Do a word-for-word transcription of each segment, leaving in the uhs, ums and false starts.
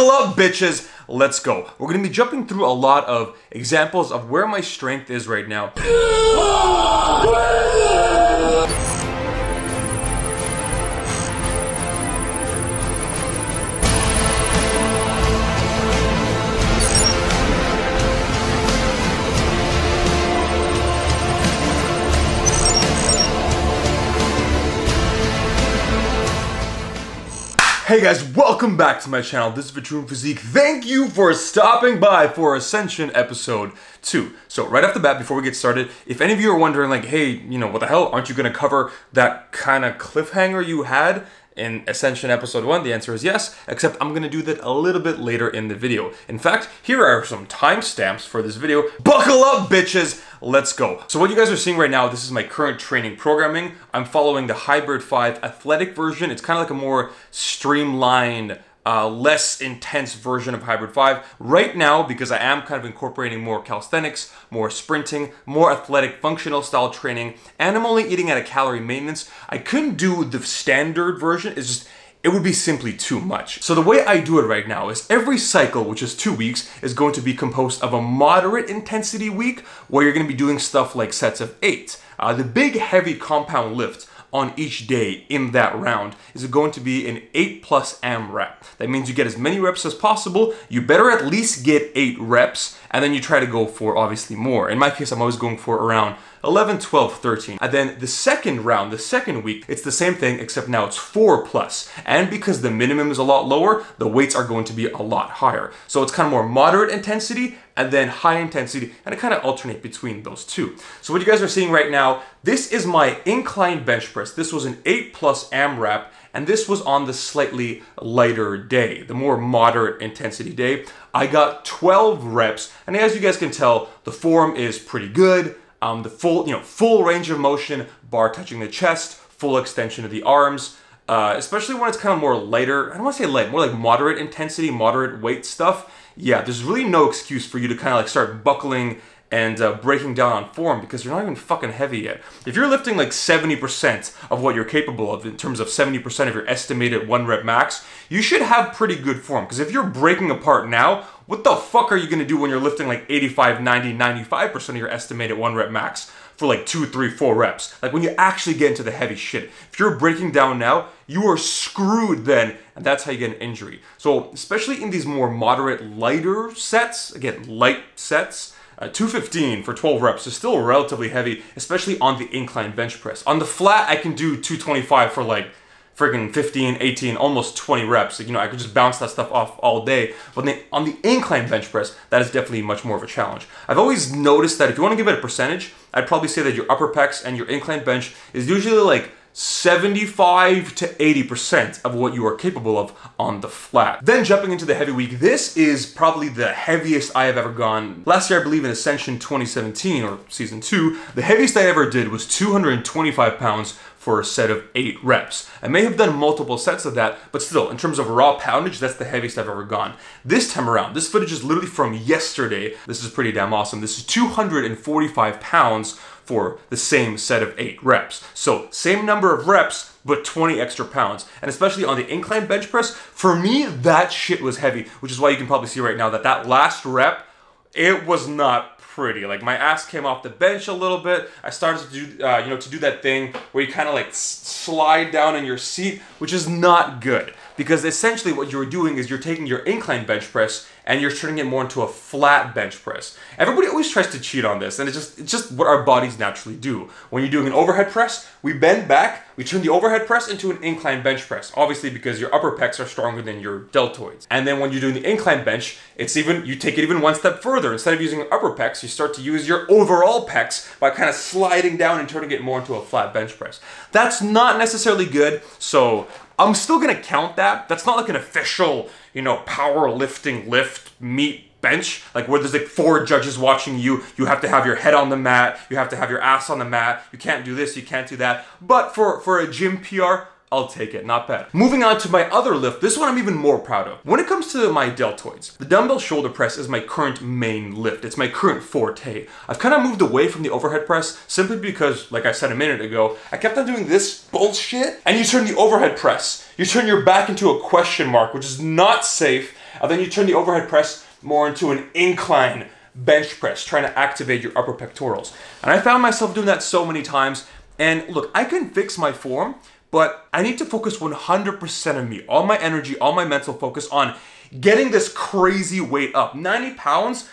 Buckle up, bitches. Let's go. We're going to be jumping through a lot of examples of where my strength is right now. Hey guys, welcome back to my channel. This is Vitruvian Physique. Thank you for stopping by for Ascension episode two. So right off the bat, before we get started, if any of you are wondering like, hey, you know, what the hell, aren't you gonna cover that kind of cliffhanger you had in Ascension episode one? The answer is yes, except I'm gonna do that a little bit later in the video. In fact, here are some timestamps for this video. Buckle up, bitches. Let's go. So what you guys are seeing right now, this is my current training programming. I'm following the Hybrid five athletic version. It's kind of like a more streamlined, uh, less intense version of Hybrid five. Right now, because I am kind of incorporating more calisthenics, more sprinting, more athletic functional style training, and I'm only eating at a calorie maintenance, I couldn't do the standard version. It's just, it would be simply too much. So the way I do it right now is every cycle, which is two weeks, is going to be composed of a moderate intensity week where you're gonna be doing stuff like sets of eight. Uh, the big heavy compound lift on each day in that round is going to be an eight plus AMRAP. That means you get as many reps as possible. You better at least get eight reps, and then you try to go for obviously more. In my case, I'm always going for around eleven, twelve, thirteen. And then the second round, the second week, it's the same thing, except now it's four plus. And because the minimum is a lot lower, the weights are going to be a lot higher. So it's kind of more moderate intensity and then high intensity, and I kind of alternate between those two. So what you guys are seeing right now, this is my incline bench press. This was an eight plus AMRAP, and this was on the slightly lighter day, the more moderate intensity day. I got twelve reps, and as you guys can tell, the form is pretty good. Um, the full, you know, full range of motion, bar touching the chest, full extension of the arms, uh, especially when it's kind of more lighter. I don't want to say light, more like moderate intensity, moderate weight stuff. Yeah, there's really no excuse for you to kind of like start buckling and uh, breaking down on form because you're not even fucking heavy yet. If you're lifting like seventy percent of what you're capable of in terms of seventy percent of your estimated one rep max, you should have pretty good form. Because if you're breaking apart now, what the fuck are you gonna do when you're lifting like eighty-five, ninety, ninety-five percent of your estimated one rep max for like two, three, four reps? Like when you actually get into the heavy shit. If you're breaking down now, you are screwed then, and that's how you get an injury. So especially in these more moderate, lighter sets, again, light sets, Uh, two fifteen for twelve reps is still relatively heavy, especially on the incline bench press. On the flat, I can do two twenty-five for like friggin' fifteen, eighteen, almost twenty reps. Like, you know, I could just bounce that stuff off all day. But on the, on the incline bench press, that is definitely much more of a challenge. I've always noticed that if you want to give it a percentage, I'd probably say that your upper pecs and your incline bench is usually like seventy-five to eighty percent of what you are capable of on the flat. Then jumping into the heavy week, this is probably the heaviest I have ever gone. Last year, I believe in Ascension twenty seventeen or season two, the heaviest I ever did was two hundred twenty-five pounds for a set of eight reps. I may have done multiple sets of that, but still, in terms of raw poundage, that's the heaviest I've ever gone. This time around, this footage is literally from yesterday. This is pretty damn awesome. This is two hundred forty-five pounds for the same set of eight reps. So same number of reps, but twenty extra pounds. And especially on the incline bench press, for me, that shit was heavy, which is why you can probably see right now that that last rep, it was not pretty. Like my ass came off the bench a little bit. I started to do, uh, you know, to do that thing where you kind of like slide down in your seat, which is not good. Because essentially what you're doing is you're taking your incline bench press and you're turning it more into a flat bench press. Everybody always tries to cheat on this, and it's just, it's just what our bodies naturally do. When you're doing an overhead press, we bend back, we turn the overhead press into an incline bench press, obviously because your upper pecs are stronger than your deltoids. And then when you're doing the incline bench, it's even, you take it even one step further. Instead of using your upper pecs, you start to use your overall pecs by kind of sliding down and turning it more into a flat bench press. That's not necessarily good, so I'm still gonna count that. That's not like an official, you know, powerlifting lift meet bench, like where there's like four judges watching you, you have to have your head on the mat, you have to have your ass on the mat, you can't do this, you can't do that. But for, for a gym P R, I'll take it, not bad. Moving on to my other lift, this one I'm even more proud of. When it comes to my deltoids, the dumbbell shoulder press is my current main lift. It's my current forte. I've kind of moved away from the overhead press simply because, like I said a minute ago, I kept on doing this bullshit, and you turn the overhead press, you turn your back into a question mark, which is not safe, And then you turn the overhead press more into an incline bench press, trying to activate your upper pectorals. And I found myself doing that so many times. And look, I can fix my form, but I need to focus one hundred percent of me, all my energy, all my mental focus on getting this crazy weight up. ninety pounds,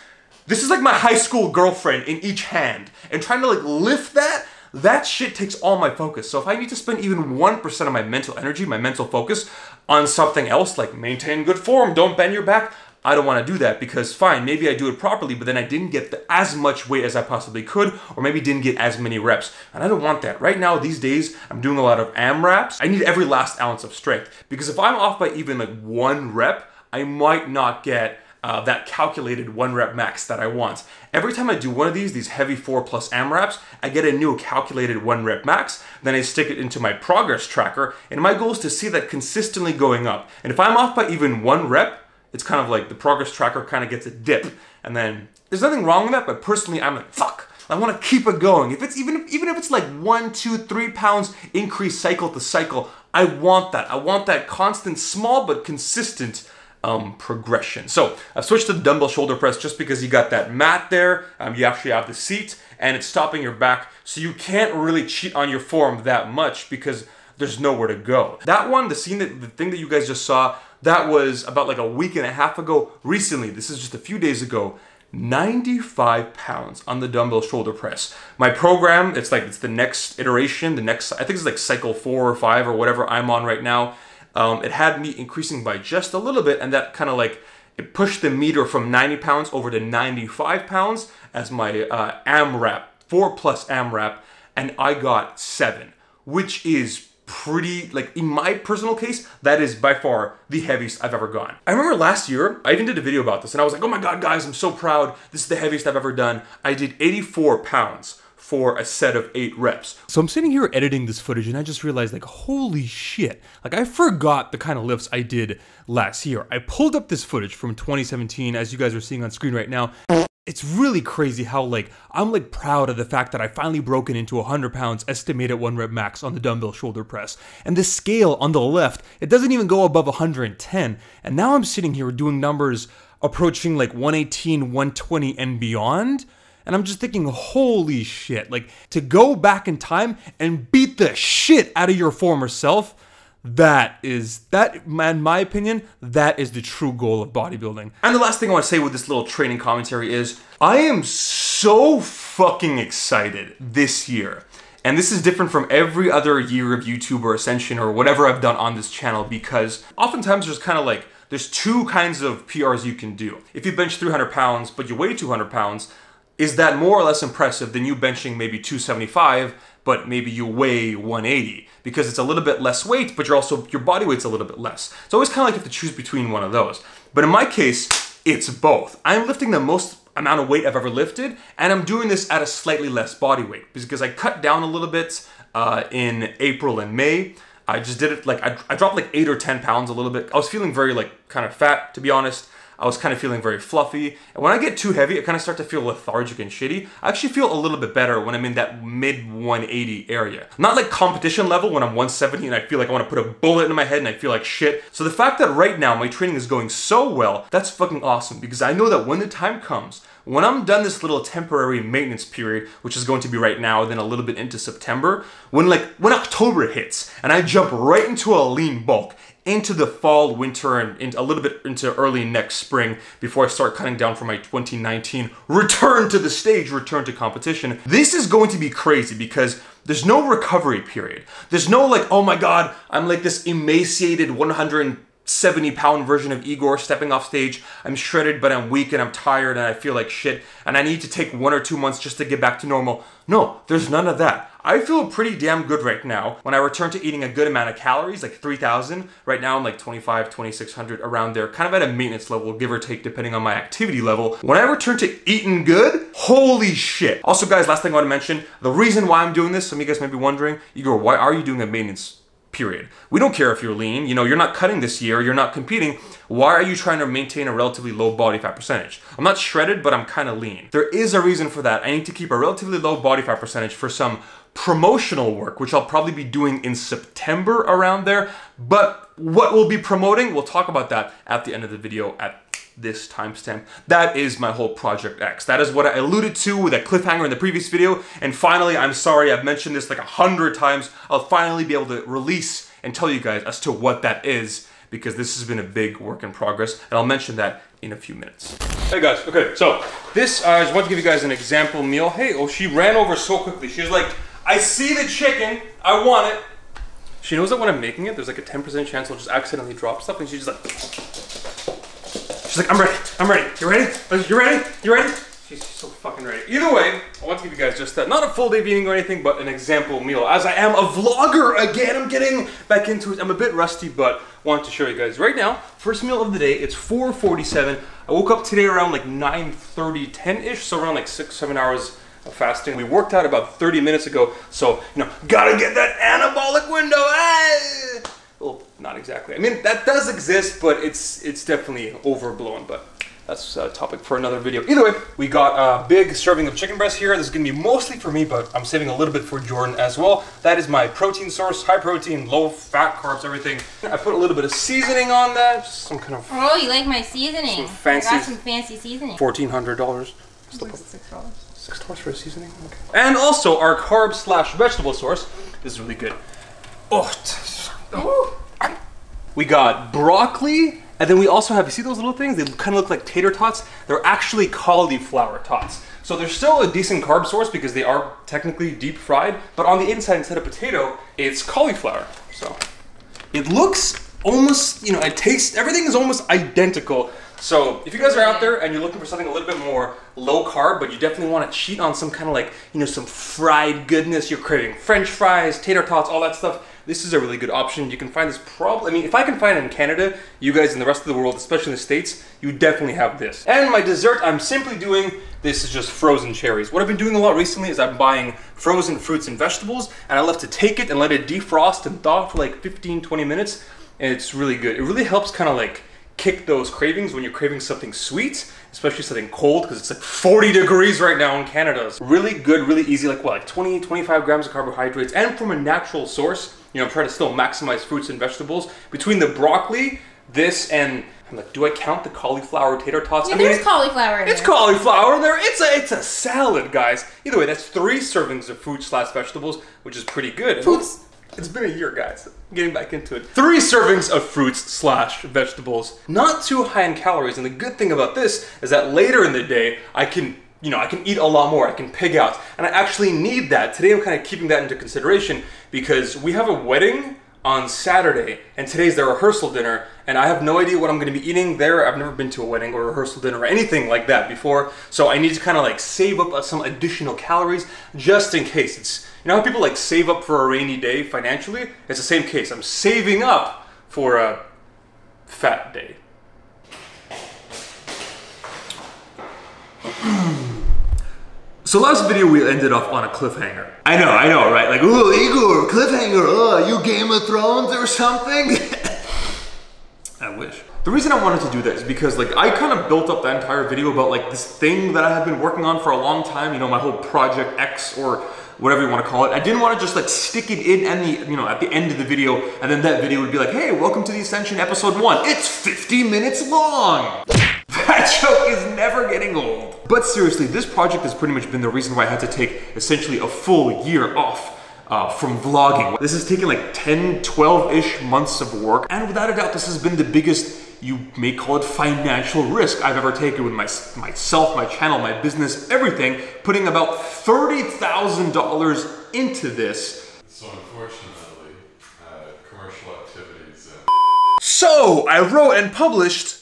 this is like my high school girlfriend in each hand. And trying to like lift that, that shit takes all my focus. So if I need to spend even one percent of my mental energy, my mental focus on something else, like maintain good form, don't bend your back, I don't want to do that, because fine, maybe I do it properly, but then I didn't get the, as much weight as I possibly could, or maybe didn't get as many reps. And I don't want that. Right now, these days, I'm doing a lot of AMRAPs. I need every last ounce of strength, because if I'm off by even like one rep, I might not get uh, that calculated one rep max that I want. Every time I do one of these, these heavy four plus AMRAPs, I get a new calculated one rep max, then I stick it into my progress tracker, and my goal is to see that consistently going up. And if I'm off by even one rep, it's kind of like the progress tracker kind of gets a dip, and then there's nothing wrong with that, but personally I'm like, fuck, I want to keep it going. If it's even, even if it's like one, two, three pounds increase cycle to cycle, I want that. I want that constant, small but consistent um, progression. So I've switched to the dumbbell shoulder press just because you got that mat there, um, you actually have the seat, and it's stopping your back, so you can't really cheat on your form that much because there's nowhere to go. That one, the scene, that the thing that you guys just saw, that was about like a week and a half ago. Recently, this is just a few days ago, ninety-five pounds on the dumbbell shoulder press. My program, it's like, it's the next iteration, the next, I think it's like cycle four or five or whatever I'm on right now. Um, it had me increasing by just a little bit, and that kind of like, it pushed the meter from ninety pounds over to ninety-five pounds as my uh, AMRAP, four plus AMRAP, and I got seven, which is pretty, like in my personal case, that is by far the heaviest I've ever gone. I remember last year, I even did a video about this and I was like, oh my God, guys, I'm so proud. This is the heaviest I've ever done. I did eighty-four pounds for a set of eight reps. So I'm sitting here editing this footage and I just realized like, holy shit. Like I forgot the kind of lifts I did last year. I pulled up this footage from twenty seventeen, as you guys are seeing on screen right now. It's really crazy how like, I'm like proud of the fact that I finally broken into one hundred pounds estimated one rep max on the dumbbell shoulder press. And the scale on the left, it doesn't even go above one hundred ten. And now I'm sitting here doing numbers approaching like one eighteen, one twenty and beyond. And I'm just thinking, holy shit, like to go back in time and beat the shit out of your former self, that is, that, in my opinion, that is the true goal of bodybuilding. And the last thing I want to say with this little training commentary is, I am so fucking excited this year. And this is different from every other year of YouTube or Ascension or whatever I've done on this channel, because oftentimes there's kind of like, there's two kinds of P Rs you can do. If you bench three hundred pounds, but you weigh two hundred pounds, is that more or less impressive than you benching maybe two seventy-five, but maybe you weigh one eighty? Because it's a little bit less weight, but you're also, your body weight's a little bit less. It's always kind of like you have to choose between one of those. But in my case, it's both. I'm lifting the most amount of weight I've ever lifted, and I'm doing this at a slightly less body weight because I cut down a little bit uh, in April and May. I just did it like, I, I dropped like eight or ten pounds a little bit. I was feeling very like kind of fat, to be honest. I was kind of feeling very fluffy. And when I get too heavy, I kind of start to feel lethargic and shitty. I actually feel a little bit better when I'm in that mid one eighty area. Not like competition level when I'm one seventy and I feel like I want to put a bullet in my head and I feel like shit. So the fact that right now my training is going so well, that's fucking awesome, because I know that when the time comes, when I'm done this little temporary maintenance period, which is going to be right now, then a little bit into September, when like, when October hits and I jump right into a lean bulk, into the fall, winter, and into a little bit into early next spring before I start cutting down for my twenty nineteen return to the stage, return to competition. This is going to be crazy because there's no recovery period. There's no like, oh my God, I'm like this emaciated one hundred seventy pound version of Igor stepping off stage. I'm shredded, but I'm weak and I'm tired and I feel like shit and I need to take one or two months just to get back to normal. No, there's none of that. I feel pretty damn good right now. When I return to eating a good amount of calories, like three thousand, right now I'm like twenty-five, twenty-six hundred, around there, kind of at a maintenance level, give or take, depending on my activity level. When I return to eating good, holy shit. Also guys, last thing I want to mention, the reason why I'm doing this, some of you guys may be wondering, Igor, why are you doing a maintenance period? We don't care if you're lean, you know, you're not cutting this year, you're not competing. Why are you trying to maintain a relatively low body fat percentage? I'm not shredded, but I'm kind of lean. There is a reason for that. I need to keep a relatively low body fat percentage for some promotional work, which I'll probably be doing in September around there, but What we'll be promoting, we'll talk about that at the end of the video at this timestamp. That is my whole Project X. That is what I alluded to with a cliffhanger in the previous video. And finally, I'm sorry, I've mentioned this like a hundred times. I'll finally be able to release and tell you guys as to what that is, because this has been a big work in progress. And I'll mention that in a few minutes. Hey guys, okay, so this, I just want to give you guys an example meal. Hey, oh, she ran over so quickly. She was like, I see the chicken, I want it. She knows that when I'm making it, there's like a ten percent chance I'll just accidentally drop stuff, and she's just like, she's like, I'm ready, I'm ready, you ready? You ready? You ready? She's so fucking ready. Either way, I want to give you guys just that, not a full day of eating or anything, but an example meal. As I am a vlogger again, I'm getting back into it. I'm a bit rusty, but want to show you guys right now. First meal of the day, it's four forty-seven. I woke up today around like nine thirty, ten-ish, so around like six, seven hours fasting. We worked out about thirty minutes ago, so you know, gotta get that anabolic window. Hey! Well, not exactly. I mean, that does exist, but it's it's definitely overblown. But that's a topic for another video. Either way, we got a big serving of chicken breast here. This is gonna be mostly for me, but I'm saving a little bit for Jordan as well. That is my protein source, high protein, low fat, carbs, everything. I put a little bit of seasoning on that, just some kind of. Oh, you like my seasoning? Some fancy, I got some fancy seasoning. Fourteen hundred dollars. Six dollars. Six dollars for a seasoning. Okay. And also our carb slash vegetable source. This is really good. Oh, oh. We got broccoli, and then we also have, you see those little things? They kind of look like tater tots. They're actually cauliflower tots. So they're still a decent carb source because they are technically deep fried, but on the inside, instead of potato, it's cauliflower. So it looks almost, you know, it tastes, everything is almost identical. So if you guys are out there and you're looking for something a little bit more low carb, but you definitely want to cheat on some kind of like, you know, some fried goodness, you're craving French fries, tater tots, all that stuff, this is a really good option. You can find this probably, I mean, if I can find it in Canada, you guys in the rest of the world, especially in the States, you definitely have this. And my dessert, I'm simply doing, this is just frozen cherries. What I've been doing a lot recently is I'm buying frozen fruits and vegetables, and I love to take it and let it defrost and thaw for like fifteen, twenty minutes. And it's really good. It really helps kind of like kick those cravings when you're craving something sweet, especially something cold, because it's like forty degrees right now in Canada. It's really good, really easy, like what, like twenty, twenty-five grams of carbohydrates, and from a natural source. You know, I'm trying to still maximize fruits and vegetables. Between the broccoli, this, and I'm like, do I count the cauliflower tater tots? Yeah, I mean, there's cauliflower in there. It's cauliflower there. It's a it's a salad, guys. Either way, that's three servings of fruit slash vegetables, which is pretty good. Fruits. It's been a year, guys. I'm getting back into it. Three servings of fruits slash vegetables. Not too high in calories. And the good thing about this is that later in the day, I can, you know, I can eat a lot more. I can pig out. And I actually need that. Today, I'm kind of keeping that into consideration because we have a wedding on Saturday, and today's their rehearsal dinner, and I have no idea what I'm gonna be eating there. I've never been to a wedding or a rehearsal dinner or anything like that before, so I need to kind of like save up some additional calories just in case. It's, you know how people like save up for a rainy day financially? It's the same case. I'm saving up for a fat day. So last video we ended off on a cliffhanger. I know, I know, right? Like, ooh, Igor, cliffhanger, oh, you Game of Thrones or something? I wish. The reason I wanted to do that is because like I kind of built up the entire video about like this thing that I have been working on for a long time, you know, my whole Project X or whatever you want to call it. I didn't want to just like stick it in and the, you know, at the end of the video, and then that video would be like, hey, welcome to the Ascension episode one. It's fifty minutes long. That joke is never getting old. But seriously, this project has pretty much been the reason why I had to take essentially a full year off uh, from vlogging. This has taken like ten, twelve-ish months of work. And without a doubt, this has been the biggest, you may call it financial risk, I've ever taken with my, myself, my channel, my business, everything, putting about thirty thousand dollars into this. So unfortunately, uh, commercial activities. And so I wrote and published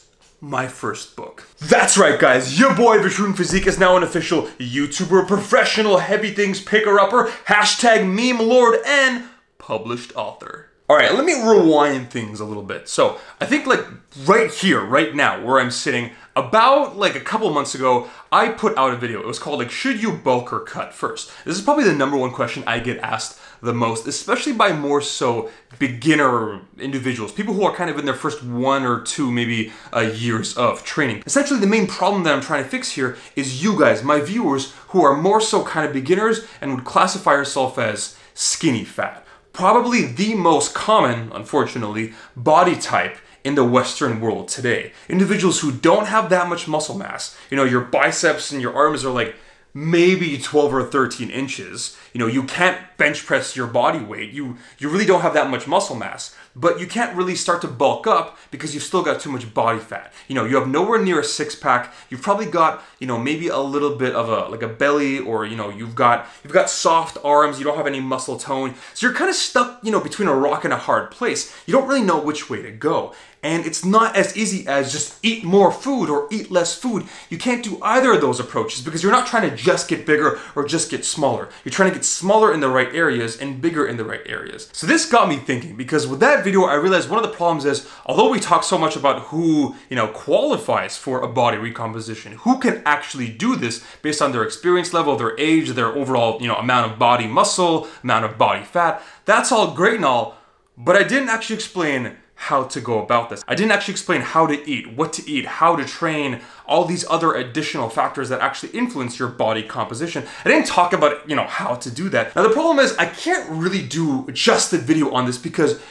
my first book. That's right, guys. Your boy Vitruvian Physique is now an official YouTuber, professional, heavy things picker-upper, hashtag meme lord, and published author. All right, let me rewind things a little bit. So I think like right here, right now, where I'm sitting, about like a couple months ago, I put out a video. It was called like, should you bulk or cut first? This is probably the number one question I get asked the most, especially by more so beginner individuals, people who are kind of in their first one or two maybe uh, years of training. Essentially, the main problem that I'm trying to fix here is you guys, my viewers, who are more so kind of beginners and would classify yourself as skinny fat. probably the most common, unfortunately, body type in the Western world today. Individuals who don't have that much muscle mass. You know, your biceps and your arms are like maybe twelve or thirteen inches. You know, you can't bench press your body weight. You, you really don't have that much muscle mass, but you can't really start to bulk up because you've still got too much body fat. You know, you have nowhere near a six pack. You've probably got, you know, maybe a little bit of a, like a belly, or, you know, you've got, you've got soft arms. You don't have any muscle tone. So you're kind of stuck, you know, between a rock and a hard place. You don't really know which way to go. And it's not as easy as just eat more food or eat less food. You can't do either of those approaches because you're not trying to just get bigger or just get smaller. You're trying to get smaller in the right areas and bigger in the right areas. So this got me thinking, because with that video, I realized one of the problems is, although we talk so much about who, you know, qualifies for a body recomposition, who can actually do this based on their experience level, their age, their overall, you know, amount of body muscle, amount of body fat, that's all great and all, but I didn't actually explain how to go about this. I didn't actually explain how to eat, what to eat, how to train, all these other additional factors that actually influence your body composition. I didn't talk about, you know, how to do that. Now the problem is I can't really do just a video on this because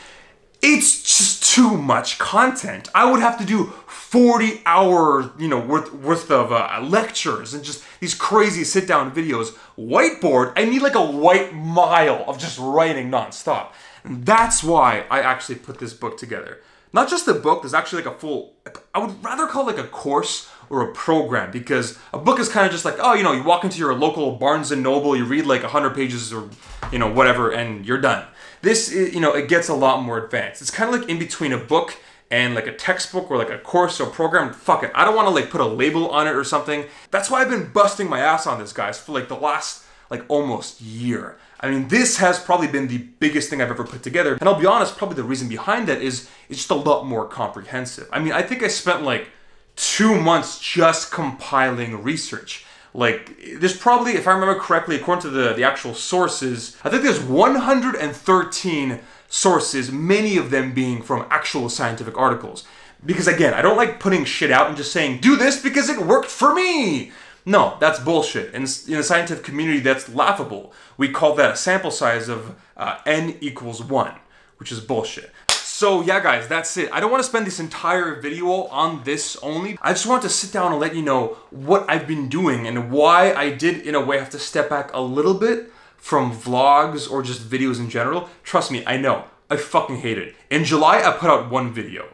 it's just too much content. I would have to do forty hour, you know, worth, worth of uh, lectures and just these crazy sit down videos. Whiteboard, I need like a white mile of just writing nonstop. And that's why I actually put this book together. Not just the book, there's actually like a full, I would rather call it like a course or a program, because a book is kind of just like, oh, you know, you walk into your local Barnes and Noble, you read like a hundred pages or, you know, whatever, and you're done. This, is, you know, it gets a lot more advanced. It's kind of like in between a book and like a textbook or like a course or program. Fuck it, I don't want to like put a label on it or something. That's why I've been busting my ass on this, guys, for like the last, like almost year. I mean, this has probably been the biggest thing I've ever put together. And I'll be honest, probably the reason behind that is it's just a lot more comprehensive. I mean, I think I spent like two months just compiling research. Like, there's probably, if I remember correctly, according to the, the actual sources, I think there's one hundred thirteen sources, many of them being from actual scientific articles. Because again, I don't like putting shit out and just saying, do this because it worked for me. No, that's bullshit. And in the scientific community, that's laughable. We call that a sample size of uh, n equals one, which is bullshit. So yeah, guys, that's it. I don't want to spend this entire video on this only. I just want to sit down and let you know what I've been doing and why I did, in a way, have to step back a little bit from vlogs or just videos in general. Trust me, I know. I fucking hate it. In July, I put out one video.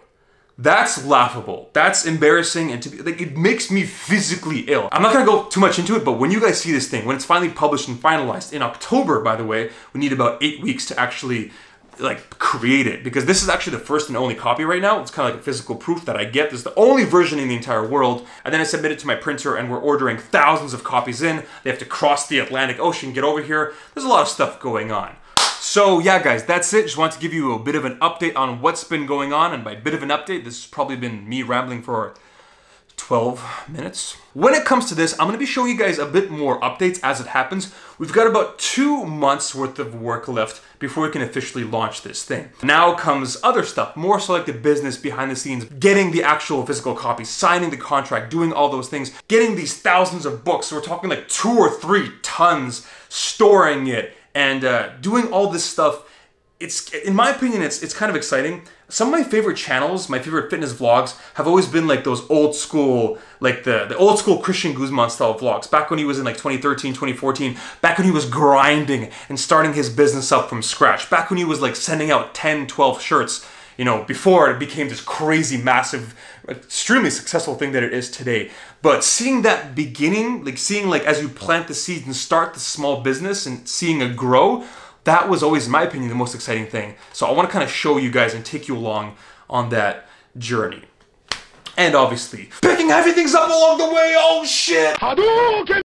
That's laughable. That's embarrassing, and to be, like, it makes me physically ill. I'm not gonna go too much into it, but when you guys see this thing, when it's finally published and finalized in October, by the way, we need about eight weeks to actually like create it, because this is actually the first and only copy right now. It's kind of like a physical proof that I get. This is the only version in the entire world. And then I submit it to my printer, and we're ordering thousands of copies in. They have to cross the Atlantic Ocean, get over here. There's a lot of stuff going on. So yeah, guys, that's it. Just want to give you a bit of an update on what's been going on. And by bit of an update, this has probably been me rambling for twelve minutes. When it comes to this, I'm going to be showing you guys a bit more updates as it happens. We've got about two months worth of work left before we can officially launch this thing. Now comes other stuff, more so like the business behind the scenes, getting the actual physical copy, signing the contract, doing all those things, getting these thousands of books. So we're talking like two or three tons, storing it, and uh, doing all this stuff. It's, in my opinion, it's, it's kind of exciting. Some of my favorite channels, my favorite fitness vlogs, have always been like those old school, like the, the old school Christian Guzman style vlogs, back when he was in like twenty thirteen, twenty fourteen, back when he was grinding and starting his business up from scratch, back when he was like sending out ten, twelve shirts, you know, before it became this crazy, massive, extremely successful thing that it is today. But seeing that beginning, like seeing like as you plant the seeds and start the small business and seeing it grow, that was always, in my opinion, the most exciting thing. So I want to kind of show you guys and take you along on that journey. And obviously, picking everything's up along the way, oh shit! Hadouken!